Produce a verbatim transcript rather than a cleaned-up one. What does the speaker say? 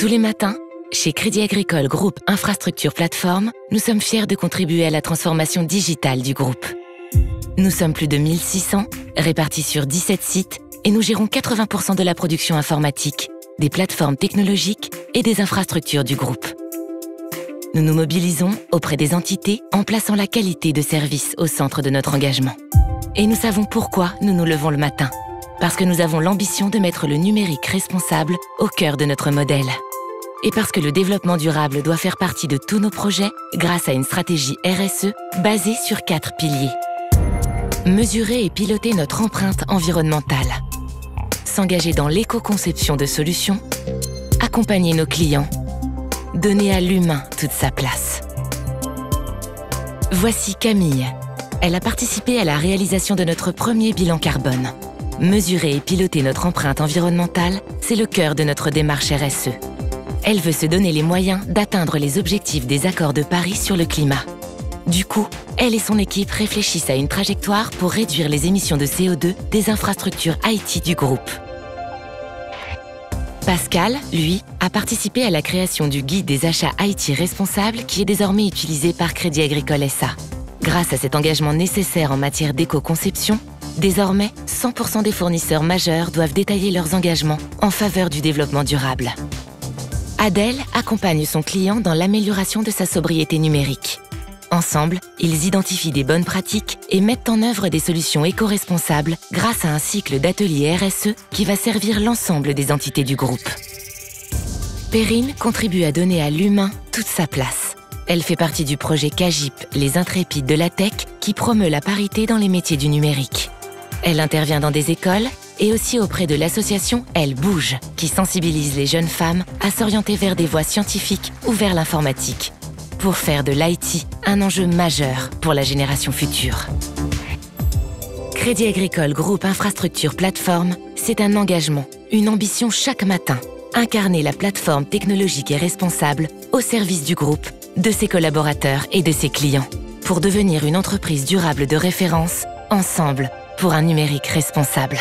Tous les matins, chez Crédit Agricole Group Infrastructure Platform, nous sommes fiers de contribuer à la transformation digitale du groupe. Nous sommes plus de mille six cents, répartis sur dix-sept sites, et nous gérons quatre-vingts pour cent de la production informatique, des plateformes technologiques et des infrastructures du groupe. Nous nous mobilisons auprès des entités en plaçant la qualité de service au centre de notre engagement. Et nous savons pourquoi nous nous levons le matin. Parce que nous avons l'ambition de mettre le numérique responsable au cœur de notre modèle. Et parce que le développement durable doit faire partie de tous nos projets grâce à une stratégie R S E basée sur quatre piliers. Mesurer et piloter notre empreinte environnementale. S'engager dans l'éco-conception de solutions. Accompagner nos clients. Donner à l'humain toute sa place. Voici Camille. Elle a participé à la réalisation de notre premier bilan carbone. Mesurer et piloter notre empreinte environnementale, c'est le cœur de notre démarche R S E. Elle veut se donner les moyens d'atteindre les objectifs des accords de Paris sur le climat. Du coup, elle et son équipe réfléchissent à une trajectoire pour réduire les émissions de C O deux des infrastructures I T du groupe. Pascal, lui, a participé à la création du guide des achats I T responsables qui est désormais utilisé par Crédit Agricole S A Grâce à cet engagement nécessaire en matière d'éco-conception, désormais, cent pour cent des fournisseurs majeurs doivent détailler leurs engagements en faveur du développement durable. Adèle accompagne son client dans l'amélioration de sa sobriété numérique. Ensemble, ils identifient des bonnes pratiques et mettent en œuvre des solutions éco-responsables grâce à un cycle d'ateliers R S E qui va servir l'ensemble des entités du groupe. Perrine contribue à donner à l'humain toute sa place. Elle fait partie du projet CAGIP, les intrépides de la tech, qui promeut la parité dans les métiers du numérique. Elle intervient dans des écoles et aussi auprès de l'association Elle Bouge, qui sensibilise les jeunes femmes à s'orienter vers des voies scientifiques ou vers l'informatique, pour faire de l'I T un enjeu majeur pour la génération future. Crédit Agricole Group Infrastructure Platform, c'est un engagement, une ambition chaque matin, incarner la plateforme technologique et responsable au service du groupe, de ses collaborateurs et de ses clients, pour devenir une entreprise durable de référence, ensemble, pour un numérique responsable.